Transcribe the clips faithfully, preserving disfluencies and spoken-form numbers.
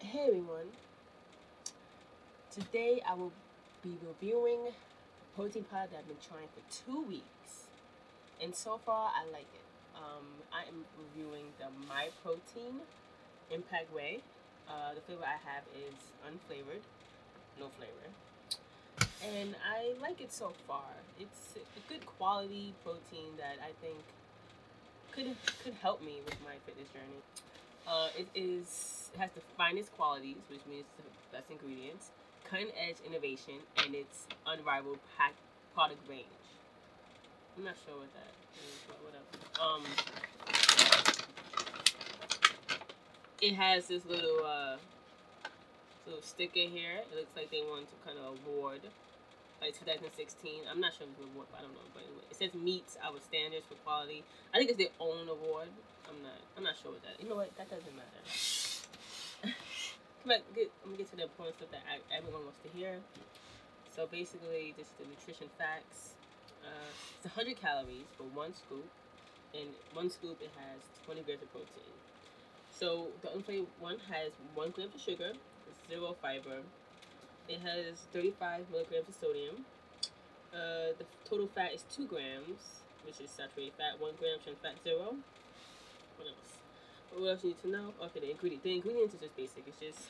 Hey everyone, today I will be reviewing a protein powder that I've been trying for two weeks and so far I like it. Um, I am reviewing the MyProtein Impact Whey. Uh, the flavor I have is unflavored, no flavor. And I like it so far. It's a good quality protein that I think could, could help me with my fitness journey. Uh, it is it has the finest qualities, which means the best ingredients, cutting edge innovation, and its unrivaled pack product range. I'm not sure what that is, but whatever. Um, it has this little uh, little sticker here. It looks like they wanted to kind of award, like two thousand sixteen. I'm not sure if it's an award, but I don't know. But anyway, it says meets our standards for quality. I think it's their own award. I'm not. I'm not sure what that. You know what? That doesn't matter. Come on, get, I'm gonna get to the important stuff that I, everyone wants to hear. So basically, this is the nutrition facts. Uh, it's one hundred calories for one scoop, and one scoop it has twenty grams of protein. So the unflavored one has one gram of sugar, zero fiber. It has thirty-five milligrams of sodium. Uh, the total fat is two grams, which is saturated fat. One gram trans fat zero. What else? What else you need to know? Okay, the ingredient. The ingredients are just basic. It's just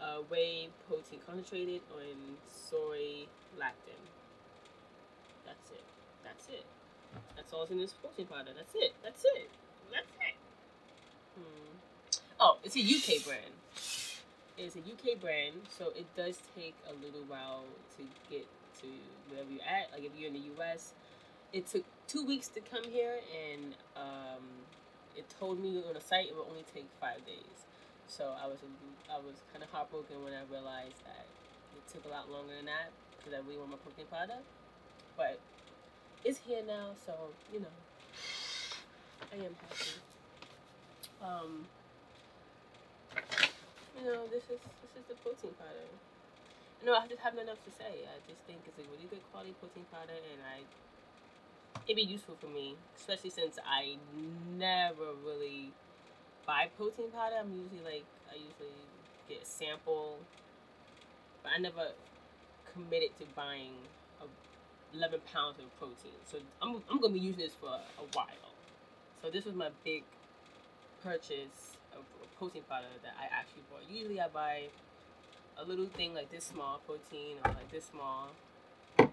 uh, whey protein concentrated on soy lactin. That's it. That's it. That's all that's in this protein powder. That's it. That's it. That's it. Hmm. Oh, it's a U K brand. It's a U K brand, so it does take a little while to get to wherever you're at. Like if you're in the U S, it took two weeks to come here, and um, it told me on the site it would only take five days. So I was I was kind of heartbroken when I realized that it took a lot longer than that because I really want my protein powder. But it's here now, so you know I am happy. Um. You know, this is this is the protein powder. No, I just have nothing else to say. I just think it's a really good quality protein powder, and I it'd be useful for me, especially since I never really buy protein powder. I'm usually like I usually get a sample, but I never committed to buying a eleven pounds of protein. So I'm I'm gonna be using this for a while. So this was my big purchase of protein powder that I actually bought. Usually I buy a little thing like this small protein or like this small, but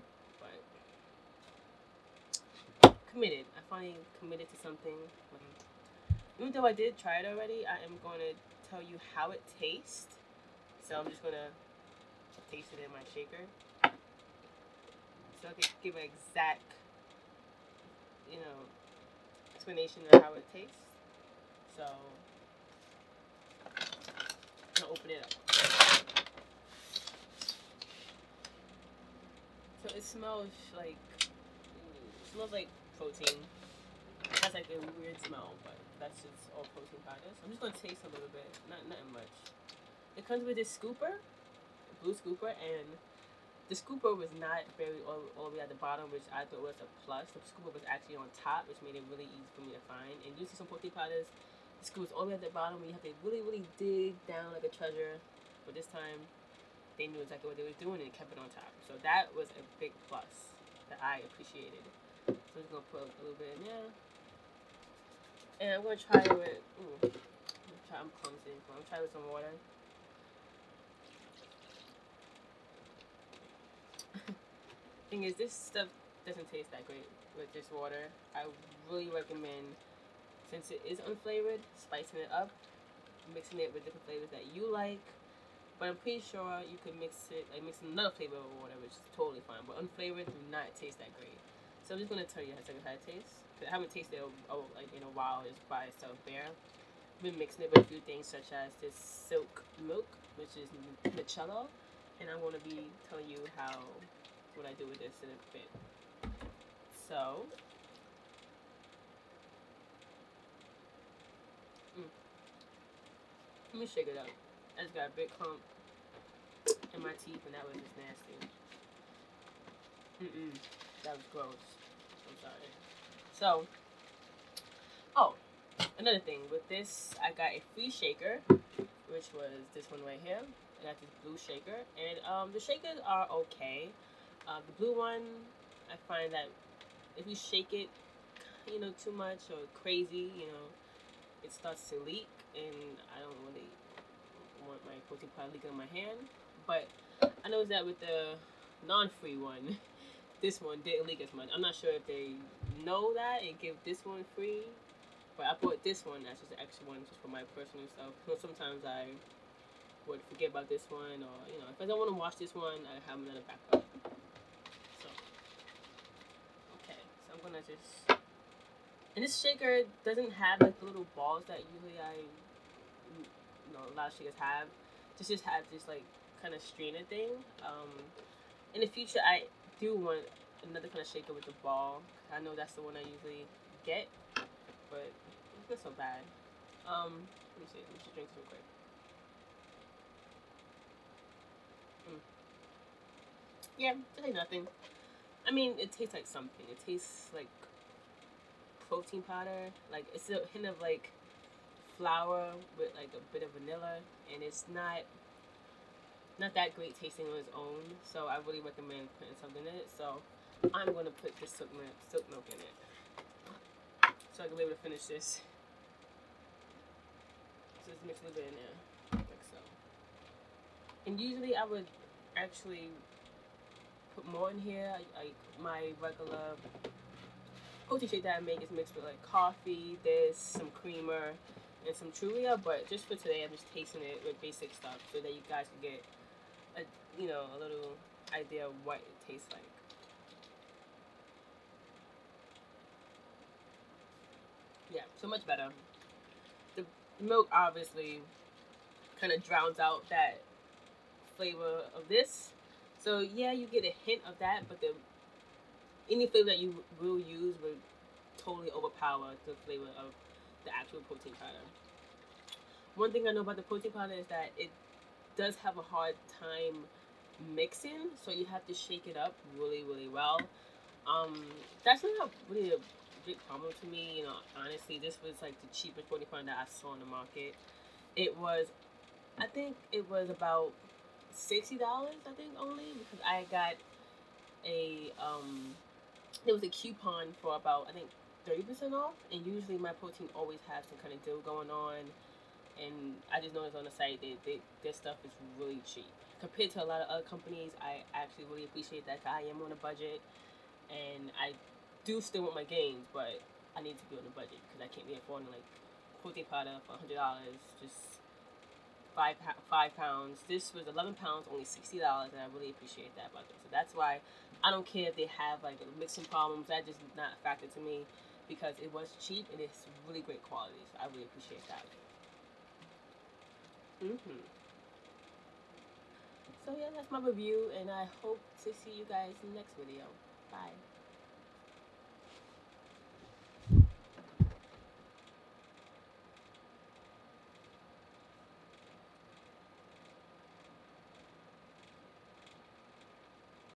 committed. I finally committed to something. Even though I did try it already, I am going to tell you how it tastes. So I'm just going to taste it in my shaker so I can give an exact, you know, explanation of how it tastes. So open it up. So it smells like it smells like protein. It has like a weird smell, but that's just all protein powder. So I'm just gonna taste a little bit, not nothing much. It comes with this scooper, a blue scooper, and the scooper was not very all, all the way at the bottom, which I thought was a plus. The scooper was actually on top, which made it really easy for me to find. And usually some protein powders, the scooper's all the way at the bottom where you have to really, really dig down like a treasure. But this time, they knew exactly what they were doing and kept it on top. So that was a big plus that I appreciated. So I'm just going to put a little bit in there. And I'm going to try it with... Ooh, I'm, try, I'm clumsy. I'm going to try it with some water. Thing is, this stuff doesn't taste that great with just water. I really recommend... Since it is unflavored, spicing it up, mixing it with different flavors that you like. But I'm pretty sure you can mix it, like mix another flavor with water, which is totally fine. But unflavored do not taste that great. So I'm just gonna tell you how to how it tastes. Cause I haven't tasted it oh, like in a while, just by itself there. I've been mixing it with a few things such as this Silk milk, which is Micello, and I'm gonna be telling you how what I do with this in a bit. So. Let me shake it up. I just got a big clump in my teeth, and that was just nasty. Mm-mm. That was gross. I'm sorry. So, oh, another thing. With this, I got a free shaker, which was this one right here, and that's this blue shaker. And um, the shakers are okay. Uh, the blue one, I find that if you shake it, you know, too much or crazy, you know, it starts to leak, and I don't really want my protein powder leaking on my hand. But I noticed that with the non-free one, this one didn't leak as much. I'm not sure if they know that and give this one free, but I bought this one. That's just an extra one just for my personal stuff. So sometimes I would forget about this one, or, you know, if I don't want to wash this one, I have another backup. So, okay, so I'm gonna just, and this shaker doesn't have like the little balls that usually I, you know, a lot of shakers have. This just has this like kind of strainer thing. Um, in the future, I do want another kind of shaker with the ball. I know that's the one I usually get, but it's not so bad. Um, let me see. Let me just drink real quick. Mm. Yeah, it's like nothing. I mean, it tastes like something. It tastes like protein powder. Like, it's a hint of like flour with like a bit of vanilla, and it's not not that great tasting on its own, so I really recommend putting something in it. So I'm going to put this silk milk, silk milk in it so I can be able to finish this. So just mix a little bit in there, like so. And usually I would actually put more in here. Like my regular protein shake that I make is mixed with like coffee, this, some creamer, and some Trulia, but just for today, I'm just tasting it with basic stuff so that you guys can get a, you know, a little idea of what it tastes like. Yeah, so much better. The milk obviously kind of drowns out that flavor of this. So yeah, you get a hint of that, but the any flavor that you will use will totally overpower the flavor of the actual protein powder. One thing I know about the protein powder is that it does have a hard time mixing, so you have to shake it up really, really well. Um, that's not really a big problem to me, you know. Honestly, this was like the cheapest protein powder that I saw on the market. It was, I think it was about sixty dollars, I think, only, because I got a, um, there was a coupon for about, I think, thirty percent off, and usually my protein always has some kind of deal going on, and I just noticed on the site that they, their stuff is really cheap compared to a lot of other companies. I actually really appreciate that. I am on a budget, and I do still want my gains, but I need to be on a budget because I can't be affording like protein powder for one hundred dollars, just five five pounds. This was eleven pounds, only sixty dollars, and I really appreciate that about them. So that's why I don't care if they have like mixing problems. That just did not factor to me, because it was cheap and it's really great quality, so I really appreciate that. Mm-hmm. So yeah, that's my review, and I hope to see you guys in the next video. Bye.